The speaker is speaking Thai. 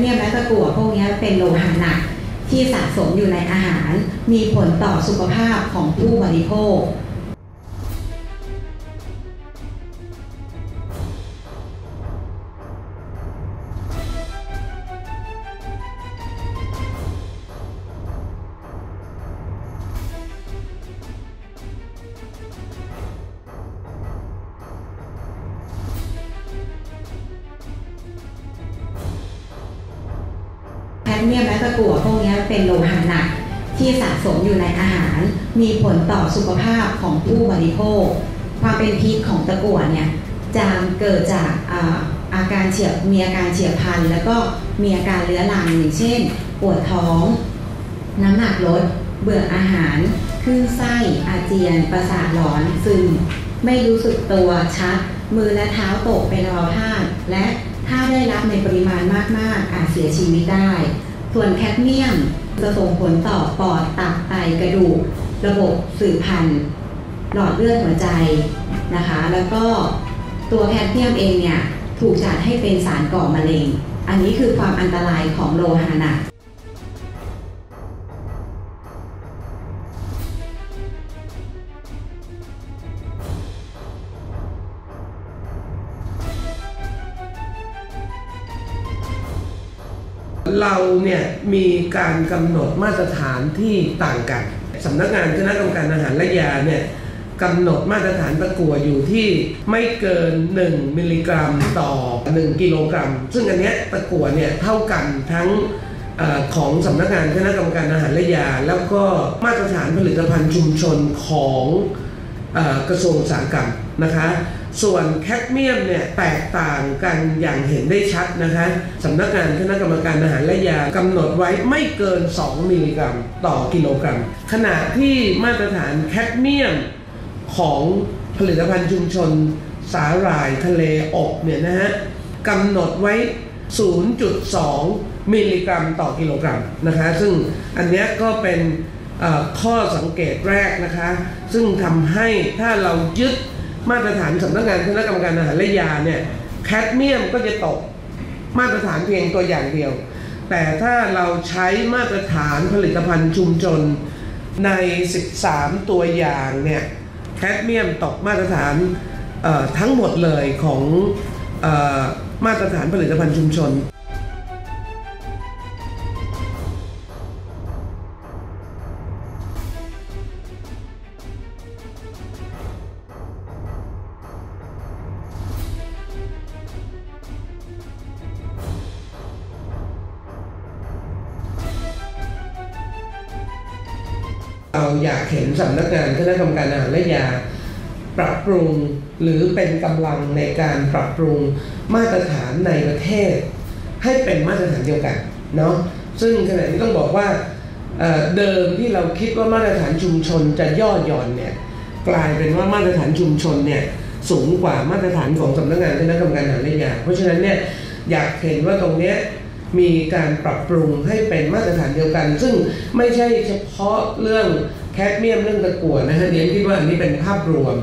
เนียมและตะกั่วพวกนี้เป็นโลหะหนักที่สะสมอยู่ในอาหารมีผลต่อสุขภาพของผู้บริโภคแคดเมียมและตะกั่วพวกนี้เป็นโลหะหนักที่สะสมอยู่ในอาหารมีผลต่อสุขภาพของผู้บริโภคความเป็นพิษของตะกั่วเนี่ยจะเกิดจากมีอาการเฉียบพลันแล้วก็มีอาการเรื้อรังอย่างเช่นปวดท้องน้ำหนักลดเบื่ออาหารคลื่นไส้อาเจียนประสาทหลอนซึมไม่รู้สึกตัวชักมือและเท้าตกเป็นอัมพาตและถ้าได้รับในปริมาณมากๆอาจเสียชีวิตได้ส่วนแคดเมียมจะส่งผลต่อปอดตับไตกระดูกระบบสืบพันธุ์หลอดเลือดหัวใจนะคะแล้วก็ตัวแคดเมียมเองเนี่ยถูกจัดให้เป็นสารก่อมะเร็งอันนี้คือความอันตรายของโลหะหนักเราเนี่ยมีการกำหนดมาตรฐานที่ต่างกันสำนักงานคณะกรรมการอาหารและยาเนี่ยกำหนดมาตรฐานตะกั่วอยู่ที่ไม่เกิน1มิลลิกรัมต่อ1กิโลกรัมซึ่งอันเนี้ยตะกั่วเนี่ยเท่ากันทั้งของสำนักงานคณะกรรมการอาหารและยาแล้วก็มาตรฐานผลิตภัณฑ์ชุมชนของกระทรวงอุตสาหกรรมนะคะส่วนแคดเมียมเนี่ยแตกต่างกันอย่างเห็นได้ชัดนะคะสำนักงานคณะกรรมการอาหารและยากำหนดไว้ไม่เกิน2มิลลิกรัมต่อกิโลกรัมขณะที่มาตรฐานแคดเมียมของผลิตภัณฑ์ชุมชนสาหร่ายทะเลอบเนี่ยนะฮะกำหนดไว้ 0.2 มิลลิกรัมต่อกิโลกรัมนะคะซึ่งอันนี้ก็เป็นข้อสังเกตแรกนะคะซึ่งทำให้ถ้าเรายึดมาตรฐานสำนักงานคณะกรรมการอาหารและยาเนี่ยแคดเมียมก็จะตกมาตรฐานเพียงตัวอย่างเดียวแต่ถ้าเราใช้มาตรฐานผลิตภัณฑ์ชุมชนใน13ตัวอย่างเนี่ยแคดเมียมตกมาตรฐานทั้งหมดเลยของมาตรฐานผลิตภัณฑ์ชุมชนเราอยากเห็นสำนักงานคณะกรรมการอาหารและยาปรับปรุงหรือเป็นกำลังในการปรับปรุงมาตรฐานในประเทศให้เป็นมาตรฐานเดียวกันเนาะซึ่งขณะนี้ต้องบอกว่าเดิมที่เราคิดว่ามาตรฐานชุมชนจะย่อหย่อนเนี่ยกลายเป็นว่ามาตรฐานชุมชนเนี่ยสูงกว่ามาตรฐานของสำนักงานคณะกรรมการอาหารและยาเพราะฉะนั้นเนี่ยอยากเห็นว่าตรงเนี้ยมีการปรับปรุงให้เป็นมาตรฐานเดียวกันซึ่งไม่ใช่เฉพาะเรื่องแคดเมียมเรื่องตะกั่วนะฮะเดี๋ยวคิดว่าอันนี้เป็นภาพรวม